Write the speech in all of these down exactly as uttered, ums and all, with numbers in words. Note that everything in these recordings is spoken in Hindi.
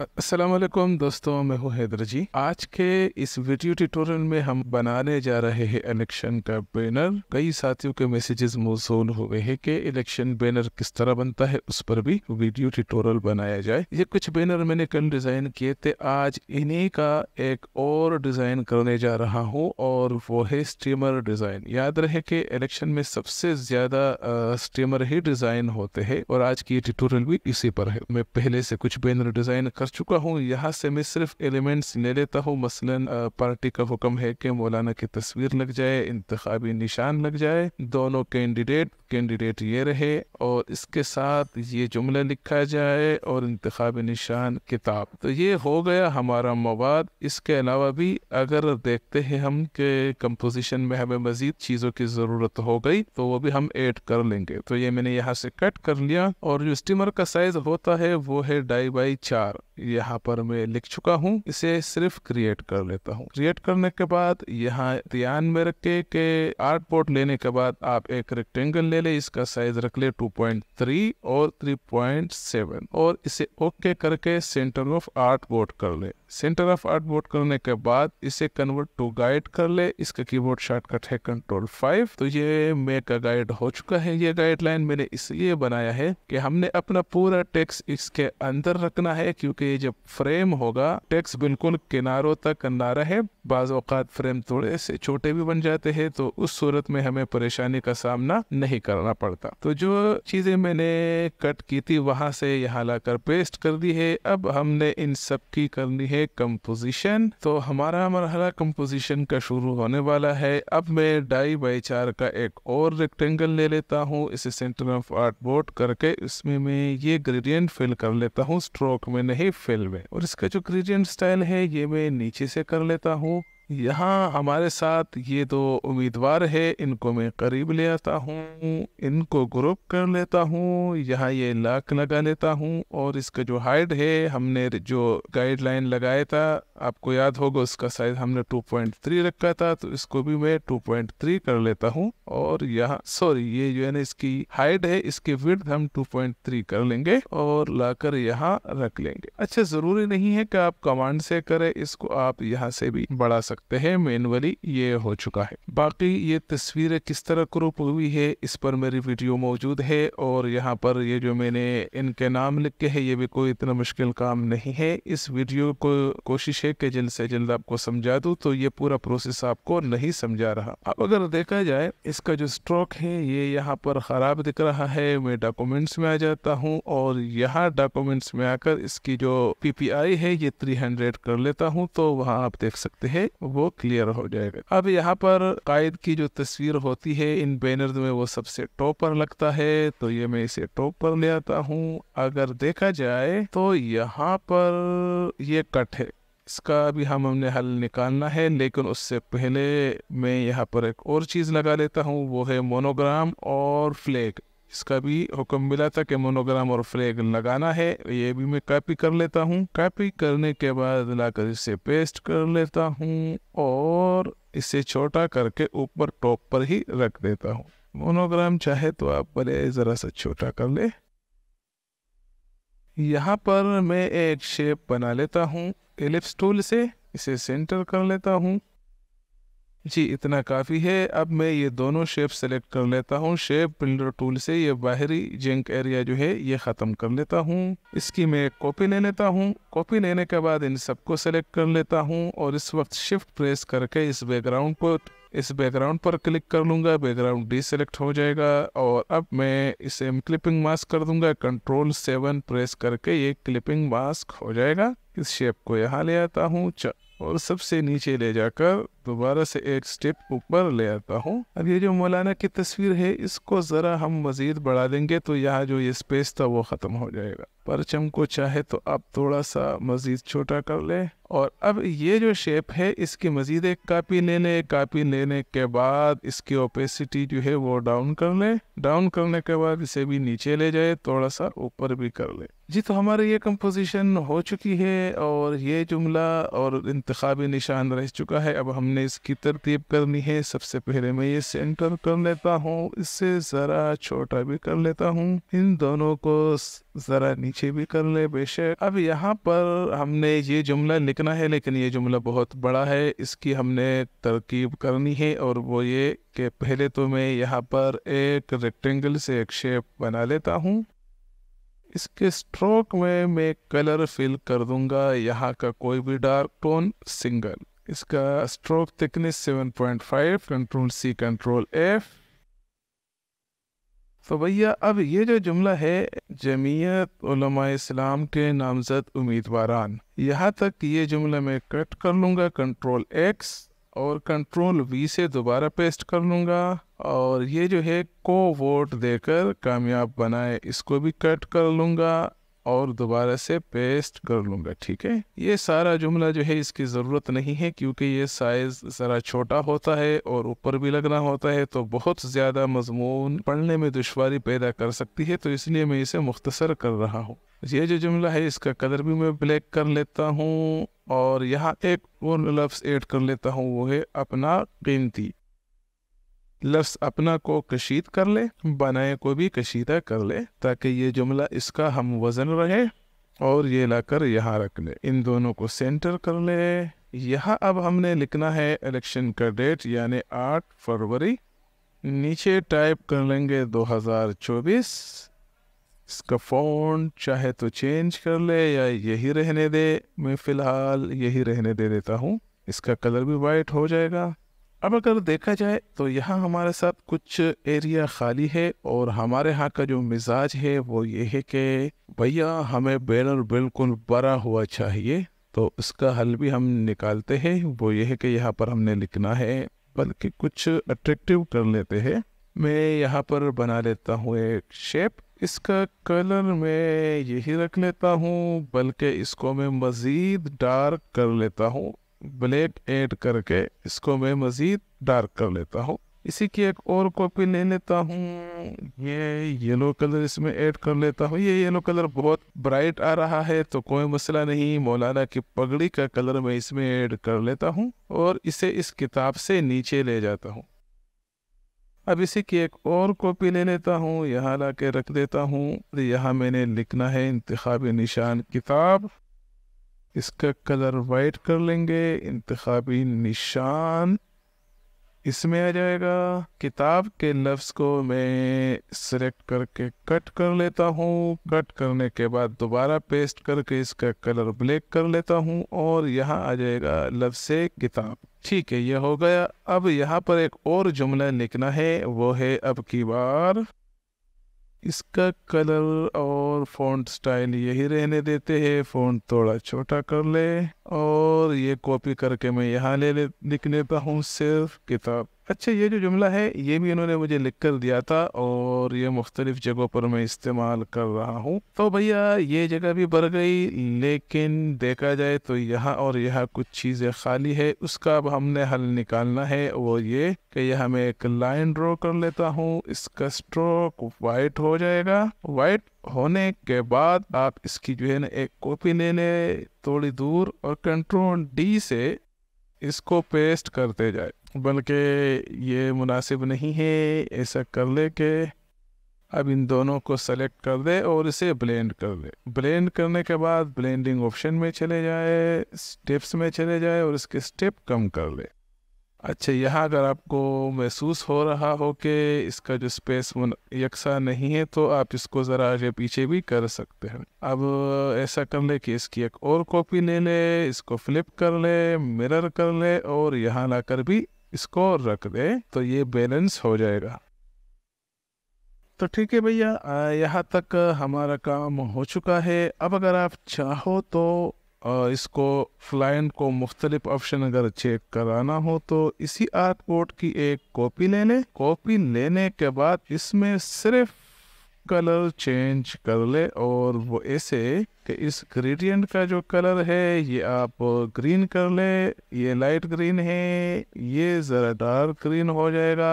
अस्सलाम वालेकुम दोस्तों, मैं हूँ हैदर जी। आज के इस वीडियो ट्यूटोरियल में हम बनाने जा रहे हैं इलेक्शन का बैनर। कई साथियों के मैसेजेस मौसूल हुए हैं कि इलेक्शन बैनर किस तरह बनता है, उस पर भी वीडियो ट्यूटोरियल बनाया जाए। ये कुछ बैनर मैंने कल डिजाइन किए थे, आज इन्हीं का एक और डिजाइन करने जा रहा हूँ और वो है स्टीमर डिजाइन। याद रहे कि इलेक्शन में सबसे ज्यादा स्टीमर ही डिजाइन होते है और आज की ट्यूटोरियल भी इसी पर है। मैं पहले से कुछ बैनर डिजाइन चुका हूँ, यहाँ से मैं सिर्फ एलिमेंट्स ले लेता हूँ। मसलन पार्टी का हुक्म है कि मौलाना की तस्वीर लग जाए, इंतखाबी निशान लग जाए, दोनों कैंडिडेट कैंडिडेट ये रहे और इसके साथ ये जुमला लिखा जाए और इंतखाबी निशान किताब। तो ये हो गया हमारा मवाद। इसके अलावा भी अगर देखते हैं हम के कंपोजिशन में हमें मजीद चीजों की जरूरत हो गई तो वो भी हम ऐड कर लेंगे। तो ये मैंने यहाँ से कट कर लिया और जो स्टीमर का साइज होता है वो है ढाई बाई चार। यहाँ पर मैं लिख चुका हूँ, इसे सिर्फ क्रिएट कर लेता हूँ। क्रिएट करने के बाद यहाँ ध्यान में रखे के आर्ट बोर्ड लेने के बाद आप एक रेक्टेंगल ले ले, इसका साइज रख ले टू पॉइंट थ्री और थ्री पॉइंट सेवन और इसे ओके करके सेंटर ऑफ आर्ट बोर्ड कर ले। सेंटर ऑफ आर्ट बोर्ड करने के बाद इसे कन्वर्ट टू गाइड कर ले। इसका कीबोर्ड शॉर्टकट है कंट्रोल फाइव। तो ये मे का गाइड हो चुका है। ये गाइडलाइन मैंने इसलिए बनाया है कि हमने अपना पूरा टेक्स्ट इसके अंदर रखना है, क्योंकि जब फ्रेम होगा टेक्स्ट बिल्कुल किनारों तक ना रहे। बाज़ औक़ात फ्रेम थोड़े से छोटे भी बन जाते हैं तो उस सूरत में हमें परेशानी का सामना नहीं करना पड़ता। तो जो चीजें मैंने कट की थी वहां से यहाँ लाकर पेस्ट कर दी है। अब हमने इन सब की करनी है कंपोजिशन। तो हमारा मरहला कंपोजिशन का शुरू होने वाला है। अब मैं ढाई बाई चार का एक और रेक्टेंगल ले लेता हूँ, इसे सेंटर ऑफ आर्ट बोर्ड करके इसमें मैं ये ग्रेडियंट फिल कर लेता हूँ, स्ट्रोक में नहीं फिल में। और इसका जो ग्रेडियंट स्टाइल है ये मैं नीचे से कर लेता हूँ। यहाँ हमारे साथ ये दो उम्मीदवार है, इनको मैं करीब ले आता हूँ, इनको ग्रुप कर लेता हूँ, यहाँ ये लाख लगा लेता हूँ। और इसका जो हाइट है, हमने जो गाइडलाइन लगाया था आपको याद होगा, उसका साइज हमने टू पॉइंट थ्री रखा था, तो इसको भी मैं टू पॉइंट थ्री कर लेता हूँ। और यहाँ सॉरी ये जो है ना इसकी हाइट है, इसकी विड्थ हम टू पॉइंट थ्री कर लेंगे और लाकर यहाँ रख लेंगे। अच्छा, जरूरी नहीं है कि आप कमांड से करें, इसको आप यहाँ से भी बढ़ा सकते है मैनुअली। ये हो चुका है। बाकी ये तस्वीरें किस तरह ग्रुप हुई है इस पर मेरी वीडियो मौजूद है। और यहाँ पर ये जो मैंने इनके नाम लिखे हैं ये भी कोई इतना मुश्किल काम नहीं है। इस वीडियो को कोशिश है कि जल्द से जल्द आपको समझा दूं, तो ये पूरा प्रोसेस आपको नहीं समझा रहा। अब अगर देखा जाए इसका जो स्ट्रोक है ये यहाँ पर खराब दिख रहा है। मैं डॉक्यूमेंट्स में आ जाता हूँ और यहाँ डॉक्यूमेंट्स में आकर इसकी जो पीपीआई है ये थ्री हंड्रेड कर लेता हूँ, तो वहाँ आप देख सकते हैं वो क्लियर हो जाएगा। अब यहाँ पर कायद की जो तस्वीर होती है इन बैनर्स में वो सबसे टॉप पर लगता है, तो ये मैं इसे टॉप पर ले आता हूँ। अगर देखा जाए तो यहाँ पर ये कट है, इसका भी हम हमने हल निकालना है, लेकिन उससे पहले मैं यहाँ पर एक और चीज लगा लेता हूँ, वो है मोनोग्राम और फ्लैग। इसका भी हुक्म मिला था कि मोनोग्राम और फ्लैग लगाना है, ये भी मैं कॉपी कर लेता हूँ। कॉपी करने के बाद लाकर इसे पेस्ट कर लेता हूँ और इसे छोटा करके ऊपर टॉप पर ही रख देता हूँ। मोनोग्राम चाहे तो आप भले जरा सा छोटा कर ले। यहाँ पर मैं एक शेप बना लेता हूँ एलिप्स टूल से, इसे सेंटर कर लेता हूँ। जी इतना काफ़ी है। अब मैं ये दोनों शेप सेलेक्ट कर लेता हूँ, शेप बिल्डर टूल से ये बाहरी जिंक एरिया जो है ये ख़त्म कर लेता हूँ। इसकी मैं कॉपी ले लेता हूँ। कॉपी लेने के बाद इन सबको सेलेक्ट कर लेता हूँ और इस वक्त शिफ्ट प्रेस करके इस बैकग्राउंड को इस बैकग्राउंड पर क्लिक कर लूंगा, बैकग्राउंड डिसेलेक्ट हो जाएगा। और अब मैं इसे क्लिपिंग मास्क कर दूंगा, कंट्रोल सेवन प्रेस करके ये क्लिपिंग मास्क हो जाएगा। इस शेप को यहाँ ले आता हूँ और सबसे नीचे ले जाकर दोबारा से एक स्टेप ऊपर ले आता हूँ। अब ये जो मौलाना की तस्वीर है इसको जरा हम मजीद बढ़ा देंगे, तो यहाँ जो ये स्पेस था वो खत्म हो जाएगा। परचम को चाहे तो आप थोड़ा सा मजीद छोटा कर ले। और अब ये जो शेप है इसकी मजीद एक कापी ले ले। कापी लेने के बाद इसकी ओपेसिटी जो है वो डाउन कर ले। डाउन करने के बाद इसे भी नीचे ले जाए, थोड़ा सा ऊपर भी कर ले। जी। तो हमारी ये कंपोजिशन हो चुकी है और ये जुमला और इंतखाबी निशान रह चुका है। अब हमने इसकी तरतीब करनी है। सबसे पहले मैं ये सेंटर कर लेता हूँ, इससे ज़रा छोटा भी कर लेता हूँ, इन दोनों को ज़रा नीचे भी कर ले बेशक। अब यहाँ पर हमने ये जुमला लिखना है, लेकिन ये जुमला बहुत बड़ा है, इसकी हमने तरकीब करनी है। और वो ये कि पहले तो मैं यहाँ पर एक रेक्टेंगल से एक शेप बना लेता हूँ, इसके स्ट्रोक में मैं कलर फिल कर दूंगा, यहाँ का कोई भी डार्क टोन सिंगल। इसका stroke thickness seven point five, control C control F. तो भैया अब ये जो जुमला है, जमीयत उलमा इस्लाम के नामजद उम्मीदवारान, यहाँ तक ये जुमला मैं कट कर लूँगा, कंट्रोल एक्स, और कंट्रोल वी से दोबारा पेस्ट कर लूँगा। और ये जो है को वोट देकर कामयाब बनाए, इसको भी कट कर लूँगा और दोबारा से पेस्ट कर लूँगा। ठीक है, ये सारा जुमला जो है इसकी ज़रूरत नहीं है, क्योंकि ये साइज़ ज़रा छोटा होता है और ऊपर भी लगना होता है, तो बहुत ज़्यादा मजमून पढ़ने में दुश्वारी पैदा कर सकती है, तो इसलिए मैं इसे मुख्तसर कर रहा हूँ। ये जो जुमला है इसका कलर भी मैं ब्लैक कर लेता हूँ और यहाँ एक और लफ्ज़ ऐड कर लेता हूँ, वो है अपना कीमती। लफ्ज़ अपना को कशीद कर ले, बनाए को भी कशीदा कर ले, ताकि ये जुमला इसका हम वज़न रहे। और ये लाकर यहाँ रख ले, इन दोनों को सेंटर कर ले। यहाँ अब हमने लिखना है इलेक्शन का डेट, यानी आठ फरवरी। नीचे टाइप कर लेंगे दो हज़ार चौबीस। इसका फ़ॉन्ट चाहे तो चेंज कर ले या यही रहने दे, मैं फ़िलहाल यही रहने दे देता हूँ। इसका कलर भी वाइट हो जाएगा। अब अगर देखा जाए तो यहाँ हमारे साथ कुछ एरिया खाली है, और हमारे यहाँ का जो मिजाज है वो ये है कि भैया हमें बैनर बिल्कुल बड़ा हुआ चाहिए। तो उसका हल भी हम निकालते हैं, वो ये है कि यहाँ पर हमने लिखना है, बल्कि कुछ अट्रैक्टिव कर लेते हैं। मैं यहाँ पर बना लेता हूँ एक शेप, इसका कलर मैं यही रख लेता हूँ, बल्कि इसको मैं मज़ीद डार्क कर लेता हूँ, ब्लैक ऐड करके इसको मैं मज़ीद डार्क कर लेता हूँ। इसी की एक और कॉपी ले लेता हूँ, ये येलो कलर इसमें ऐड कर लेता हूँ। ये येलो कलर बहुत ब्राइट आ रहा है, तो कोई मसला नहीं, मौलाना की पगड़ी का कलर मैं इसमें ऐड कर लेता हूँ और इसे इस किताब से नीचे ले जाता हूँ। अब इसी की एक और कॉपी ले लेता हूँ, यहाँ ला के रख देता हूँ। यहाँ मैंने लिखना है इंतखाबी निशान किताब, इसका कलर वाइट कर लेंगे, इंतखाबी निशान इसमें आ जाएगा। किताब के लफ्ज़ को मैं सिलेक्ट करके कट कर लेता हूँ, कट करने के बाद दोबारा पेस्ट करके इसका कलर ब्लैक कर लेता हूँ और यहाँ आ जाएगा लफ्ज़ से किताब। ठीक है, यह हो गया। अब यहाँ पर एक और जुमला लिखना है, वो है अब की बार। इसका कलर और फ़ॉन्ट स्टाइल यही रहने देते हैं, फ़ॉन्ट थोड़ा छोटा कर ले और ये कॉपी करके मैं यहाँ ले ले लिख लेता हूँ सिर्फ किताब। अच्छा, ये जो जुमला है ये भी इन्होंने मुझे लिख कर दिया था और ये मुख्तलिफ जगहों पर मैं इस्तेमाल कर रहा हूँ। तो भैया ये जगह भी भर गई, लेकिन देखा जाए तो यहाँ और यहाँ कुछ चीज़ें खाली है, उसका अब हमने हल निकालना है। वो ये कि यहाँ मैं एक लाइन ड्रॉ कर लेता हूँ, इसका स्ट्रोक वाइट हो जाएगा। वाइट होने के बाद आप इसकी जो है ना एक कॉपी ले लें थोड़ी दूर और कंट्रोल डी से इसको पेस्ट करते जाए, बल्कि ये मुनासिब नहीं है। ऐसा कर ले कि अब इन दोनों को सेलेक्ट कर दे और इसे ब्लेंड कर दे। ब्लेंड करने के बाद ब्लेंडिंग ऑप्शन में चले जाए, स्टेप्स में चले जाए और इसके स्टेप कम कर ले। अच्छा, यहाँ अगर आपको महसूस हो रहा हो कि इसका जो स्पेस यकसा नहीं है, तो आप इसको ज़रा आगे पीछे भी कर सकते हैं। अब ऐसा कर ले कि इसकी एक और कॉपी ले ले, इसको फ्लिप कर ले, मिरर कर ले और यहाँ लाकर भी इसको रख दे, तो ये बैलेंस हो जाएगा। तो ठीक है भैया, यहाँ तक हमारा काम हो चुका है। अब अगर आप चाहो तो और इसको क्लाइंट को मुख्तलिफ ऑप्शन अगर चेक कराना हो तो इसी आर्ट कोड की एक कॉपी ले लें। कॉपी लेने के बाद इसमें सिर्फ कलर चेंज कर ले, और वो ऐसे कि इस ग्रेडियंट का जो कलर है ये आप ग्रीन कर ले, ये लाइट ग्रीन है, ये ज़रा डार्क ग्रीन हो जाएगा।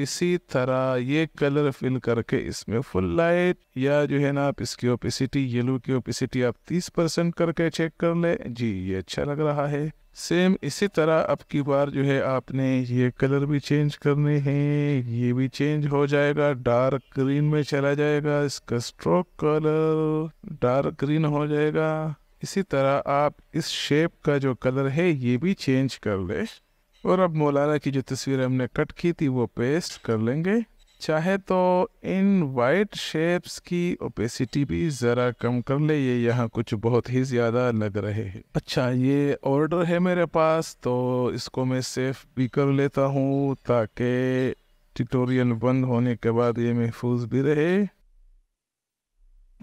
इसी तरह ये कलर फिल करके इसमें फुल लाइट या जो है ना आप इसकी ओपेसिटी, येलो की ओपेसिटी आप तीस परसेंट करके चेक कर ले। जी ये अच्छा लग रहा है। सेम इसी तरह अब की बार जो है आपने ये कलर भी चेंज करने हैं, ये भी चेंज हो जाएगा, डार्क ग्रीन में चला जाएगा, इसका स्ट्रोक कलर डार्क ग्रीन हो जाएगा। इसी तरह आप इस शेप का जो कलर है ये भी चेंज कर ले। और अब मौलाना की जो तस्वीर हमने कट की थी वो पेस्ट कर लेंगे। चाहे तो इन वाइट शेप्स की ओपेसिटी भी ज़रा कम कर ले, ये यहाँ कुछ बहुत ही ज़्यादा लग रहे हैं। अच्छा ये ऑर्डर है मेरे पास तो इसको मैं सेव भी कर लेता हूँ ताकि ट्यूटोरियल बंद होने के बाद ये महफूज भी रहे।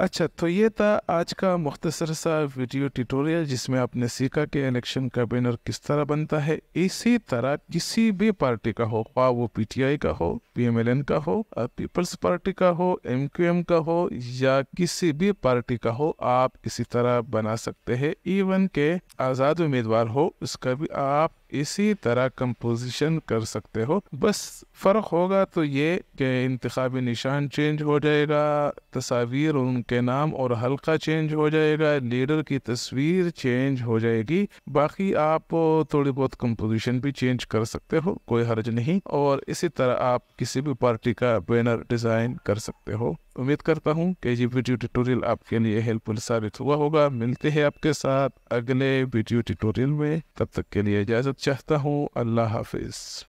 अच्छा तो ये था आज का मुख्तसर सा वीडियो ट्यूटोरियल जिसमें आपने सीखा कि इलेक्शन का बैनर किस तरह बनता है। इसी तरह किसी भी पार्टी का हो, ख्वाह वो पीटीआई का हो, पीएमएलएन का हो, पीपल्स पार्टी का हो, एमक्यूएम का हो, या किसी भी पार्टी का हो, आप इसी तरह बना सकते हैं। इवन के आज़ाद उम्मीदवार हो उसका भी आप इसी तरह कंपोजिशन कर सकते हो। बस फर्क होगा तो ये कि इंतखाबी निशान चेंज हो जाएगा, तस्वीर और उनके नाम और हल्का चेंज हो जाएगा, लीडर की तस्वीर चेंज हो जाएगी। बाकी आप थोड़ी बहुत कंपोजिशन भी चेंज कर सकते हो, कोई हर्ज नहीं। और इसी तरह आप किसी भी पार्टी का बैनर डिजाइन कर सकते हो। उम्मीद करता हूँ कि ये वीडियो ट्यूटोरियल आपके लिए हेल्पफुल साबित हुआ होगा। मिलते हैं आपके साथ अगले वीडियो ट्यूटोरियल में, तब तक के लिए इजाजत चाहता हूँ। अल्लाह हाफिज।